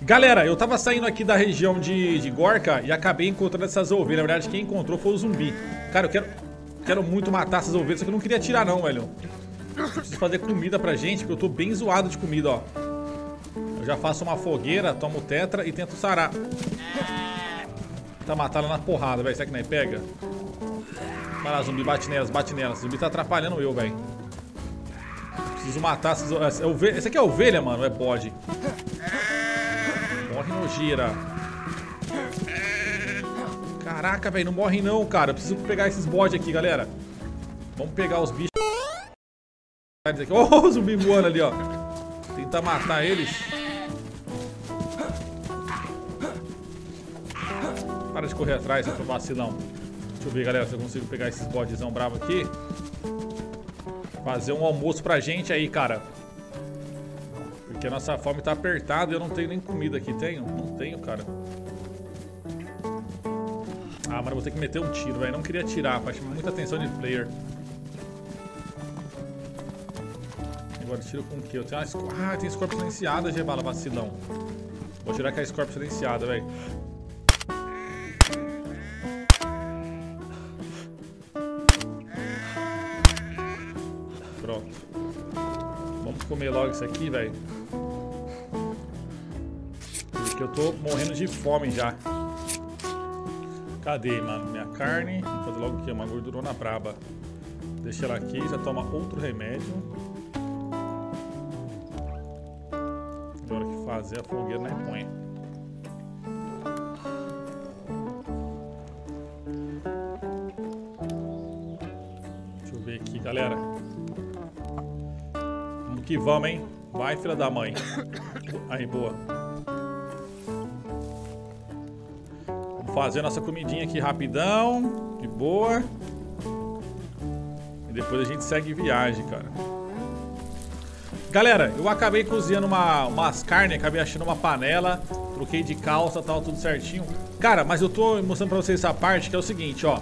Galera, eu tava saindo aqui da região de Gorka e acabei encontrando essas ovelhas. Na verdade, quem encontrou foi o zumbi. Cara, eu quero muito matar essas ovelhas, só que eu não queria tirar não, velho. Preciso fazer comida pra gente, porque eu tô bem zoado de comida, ó. Eu já faço uma fogueira, tomo tetra e tento sarar. Tá matando na porrada, velho. Será que não é? Pega. Vai lá, zumbi, bate nelas, bate nelas. O zumbi tá atrapalhando eu, velho. Preciso matar essas ovelhas. Essa aqui é ovelha, mano, é bode. Morre não, gira. Caraca, velho, não morre não, cara. Eu preciso pegar esses bodes aqui, galera. Vamos pegar os bichos. Oh, o zumbi voando ali, ó. Tentar matar eles. Para de correr atrás, seu vacilão. Deixa eu ver, galera, se eu consigo pegar esses bodezão bravo aqui. Fazer um almoço pra gente aí, cara. Porque a nossa fome tá apertada e eu não tenho nem comida aqui. Tenho? Não tenho, cara. Ah, mas eu vou ter que meter um tiro, velho. Não queria atirar, mas chama muita atenção de player. Agora tiro com o quê? Eu tenho uma Scorpio. Ah, tem Scorpio silenciada, Gebala, vacilão. Vou tirar com a Scorpio silenciada, velho. Pronto. Vamos comer logo isso aqui, velho. Porque eu tô morrendo de fome já. Cadê, mano? Minha carne. Vou fazer logo o quê? Uma gordurona braba. Deixa ela aqui, já toma outro remédio. Agora que fazer a fogueira não é põe. Deixa eu ver aqui, galera. Vamos que vamos, hein? Vai, filha da mãe. Aí, boa. Vamos fazer a nossa comidinha aqui rapidão. De boa. E depois a gente segue viagem, cara. Galera, eu acabei cozinhando umas carnes, acabei achando uma panela, troquei de calça, tal, tudo certinho. Cara, mas eu tô mostrando pra vocês essa parte que é o seguinte, ó.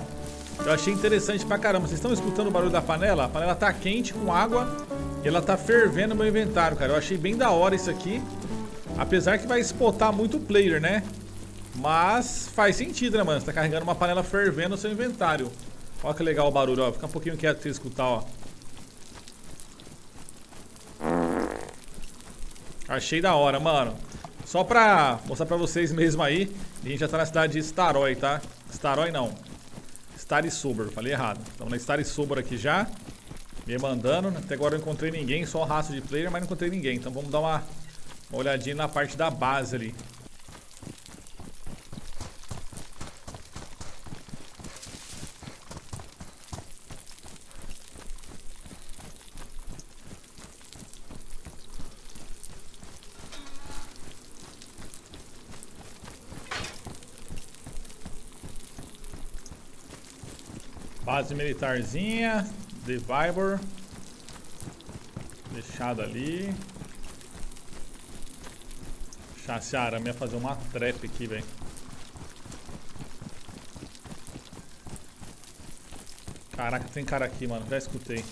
Eu achei interessante pra caramba. Vocês estão escutando o barulho da panela? A panela tá quente com água e ela tá fervendo no meu inventário, cara. Eu achei bem da hora isso aqui. Apesar que vai espotar muito o player, né? Mas faz sentido, né, mano? Você tá carregando uma panela fervendo no seu inventário. Olha que legal o barulho, ó. Fica um pouquinho quieto pra você escutar, ó. Achei da hora, mano. Só pra mostrar pra vocês mesmo aí, a gente já tá na cidade de Staroye, tá? Staroye não. Star e Subur, falei errado. Estamos na Star e Subur aqui já. Me mandando. Até agora eu não encontrei ninguém, só um rastro de player, mas não encontrei ninguém. Então vamos dar uma olhadinha na parte da base ali. Base militarzinha de Vybor. Deixado ali. Chassi arame ia fazer uma trap aqui, velho. Caraca, tem cara aqui, mano. Já escutei.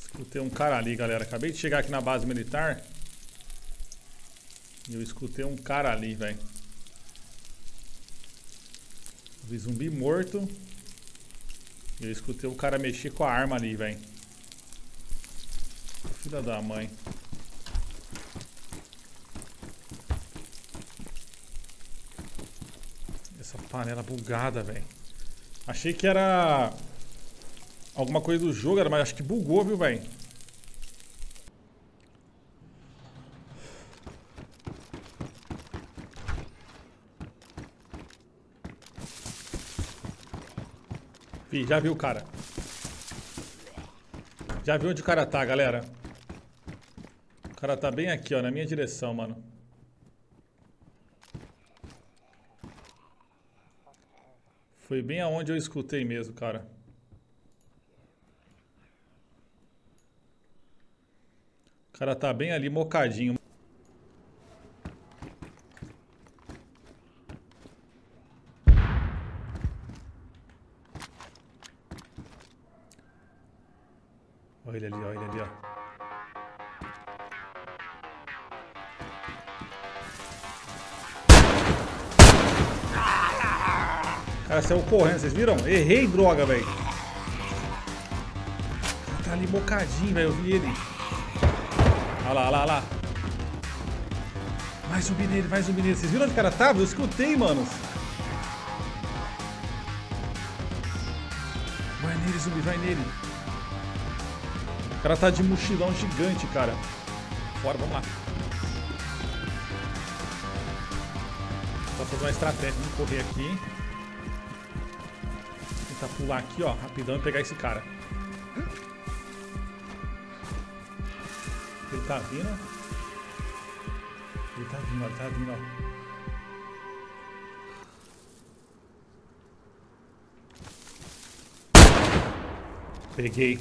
Escutei um cara ali, galera. Acabei de chegar aqui na base militar. Eu escutei um cara ali, velho. Vi zumbi morto. Eu escutei o cara mexer com a arma ali, velho. Filha da mãe. Essa panela bugada, velho. Achei que era alguma coisa do jogo, mas acho que bugou, viu, velho? Já viu o cara. Já viu onde o cara tá, galera. O cara tá bem aqui, ó, na minha direção, mano. Foi bem aonde eu escutei mesmo, cara. O cara tá bem ali, mocadinho. Olha ele ali, olha ele ali, ó. Cara, saiu correndo, vocês viram? Errei, droga, velho. Tá ali bocadinho, velho. Eu vi ele. Olha lá, olha lá, olha lá. Vai subir nele, vai subir nele. Vocês viram onde o cara tava? Eu escutei, mano. Vai nele, zumbi, vai nele. O cara tá de mochilão gigante, cara. Bora, vamos lá. Só fazer uma estratégia. Vamos correr aqui. Pular aqui, ó, rapidão e pegar esse cara. Ele tá vindo. Ele tá vindo, ó, ele tá vindo, ó. Peguei.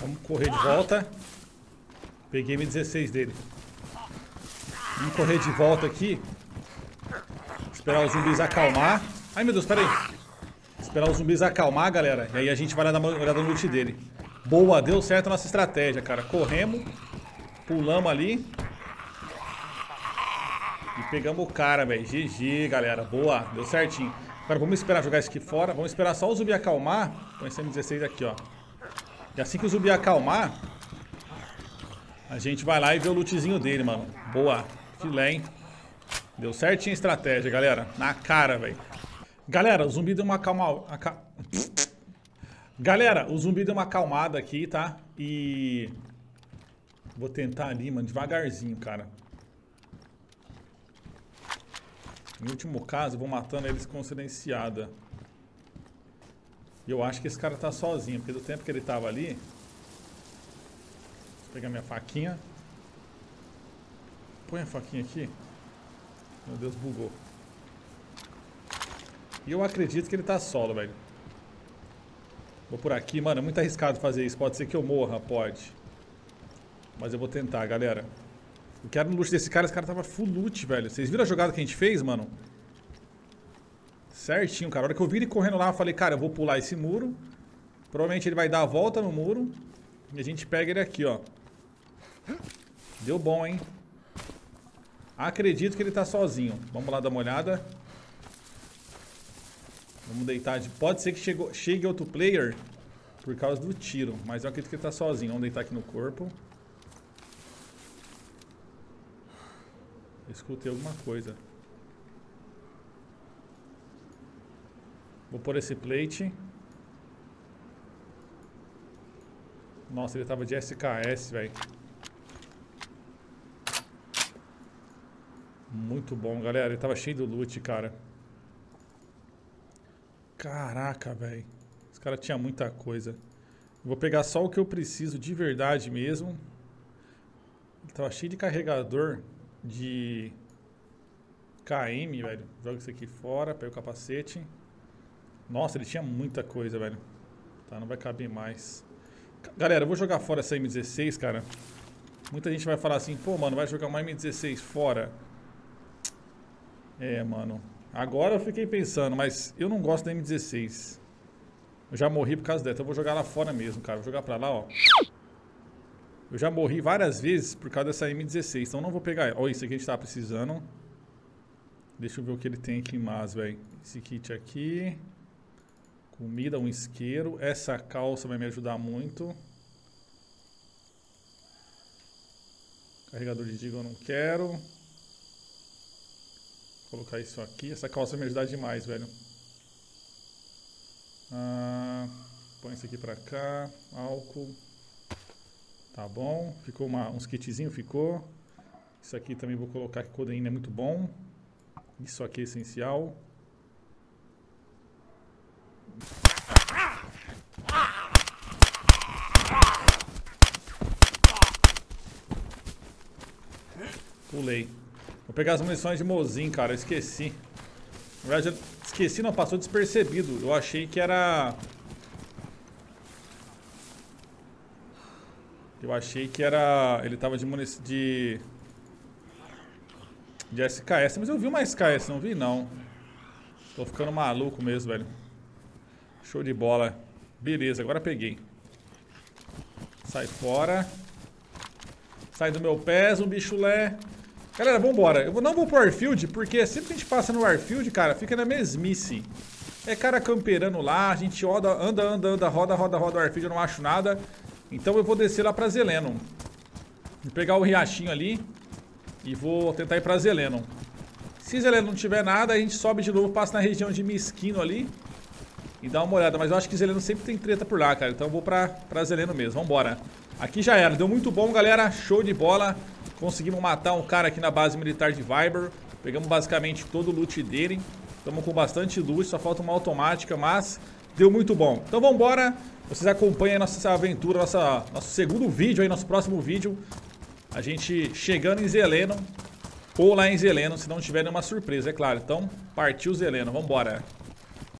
Vamos correr de volta. Peguei M16 dele. Vamos correr de volta aqui. Esperar os zumbis acalmar. Ai, meu Deus, pera aí. Esperar os zumbis acalmar, galera. E aí a gente vai lá dar uma olhada no loot dele. Boa, deu certo a nossa estratégia, cara. Corremos. Pulamos ali. E pegamos o cara, velho. GG, galera. Boa, deu certinho. Agora vamos esperar jogar isso aqui fora. Vamos esperar só o zumbi acalmar. Põe esse M16 aqui, ó. E assim que o zumbi acalmar... A gente vai lá e vê o lootzinho dele, mano. Boa. Filé, hein? Deu certinho a estratégia, galera. Na cara, velho. Galera, o zumbi deu uma acalmada... Galera, o zumbi deu uma acalmada aqui, tá? E... Vou tentar ali, mano, devagarzinho, cara. No último caso, eu vou matando eles com silenciada. E eu acho que esse cara tá sozinho, porque do tempo que ele tava ali... Vou pegar minha faquinha. Põe a faquinha aqui. Meu Deus, bugou. E eu acredito que ele tá solo, velho. Vou por aqui. Mano, é muito arriscado fazer isso. Pode ser que eu morra, pode. Mas eu vou tentar, galera. Eu quero no loot desse cara. Esse cara tava full loot, velho. Vocês viram a jogada que a gente fez, mano? Certinho, cara. A hora que eu vi ele correndo lá, eu falei, cara, eu vou pular esse muro. Provavelmente ele vai dar a volta no muro. E a gente pega ele aqui, ó. Deu bom, hein? Acredito que ele tá sozinho. Vamos lá dar uma olhada. Vamos deitar. Pode ser que chegue outro player por causa do tiro, mas eu acredito que ele tá sozinho. Vamos deitar aqui no corpo. Escutei alguma coisa. Vou pôr esse plate. Nossa, ele tava de SKS, velho. Muito bom, galera. Ele tava cheio do loot, cara. Caraca, velho. Esse cara tinha muita coisa. Eu vou pegar só o que eu preciso de verdade mesmo. Ele tava cheio de carregador de KM, velho. Joga isso aqui fora, pega o capacete. Nossa, ele tinha muita coisa, velho. Tá, não vai caber mais. Galera, eu vou jogar fora essa M16, cara. Muita gente vai falar assim, pô, mano, vai jogar uma M16 fora. É, mano. Agora eu fiquei pensando, mas eu não gosto da M16. Eu já morri por causa dela, então eu vou jogar lá fora mesmo, cara. Vou jogar pra lá, ó. Eu já morri várias vezes por causa dessa M16, então eu não vou pegar ela. Ó, isso aqui a gente tá precisando. Deixa eu ver o que ele tem aqui em mais, velho. Esse kit aqui... Comida, um isqueiro. Essa calça vai me ajudar muito. Carregador de digo eu não quero. Vou colocar isso aqui. Essa calça vai me ajudar demais, velho. Põe isso aqui pra cá. Álcool. Tá bom. Ficou uns kitzinhos, ficou. Isso aqui também vou colocar, que codeína é muito bom. Isso aqui é essencial. Pulei. Vou pegar as munições de Mozin, cara. Eu esqueci. Na verdade, eu esqueci, não. Passou despercebido. Eu achei que era... Ele tava de munição de... de SKS. Mas eu vi uma SKS, não vi não. Tô ficando maluco mesmo, velho. Show de bola. Beleza, agora peguei. Sai fora. Sai do meu pé, zumbi chulé. Galera, vambora. Eu não vou pro Warfield, porque sempre que a gente passa no Warfield, cara, fica na mesmice. É cara camperando lá, a gente roda, anda, roda o Warfield, eu não acho nada. Então eu vou descer lá pra Zeleno. Vou pegar o riachinho ali e vou tentar ir pra Zeleno. Se Zeleno não tiver nada, a gente sobe de novo, passa na região de Mesquino ali e dá uma olhada. Mas eu acho que Zeleno sempre tem treta por lá, cara. Então eu vou pra Zeleno mesmo, vambora. Aqui já era, deu muito bom, galera. Show de bola. Conseguimos matar um cara aqui na base militar de Vybor. Pegamos basicamente todo o loot dele. Estamos com bastante loot, só falta uma automática, mas deu muito bom. Então vambora, vocês acompanhem a nossa aventura, nosso segundo vídeo aí, nosso próximo vídeo. A gente chegando em Zeleno, ou lá em Zeleno, se não tiver nenhuma surpresa, é claro. Então partiu Zeleno, vambora.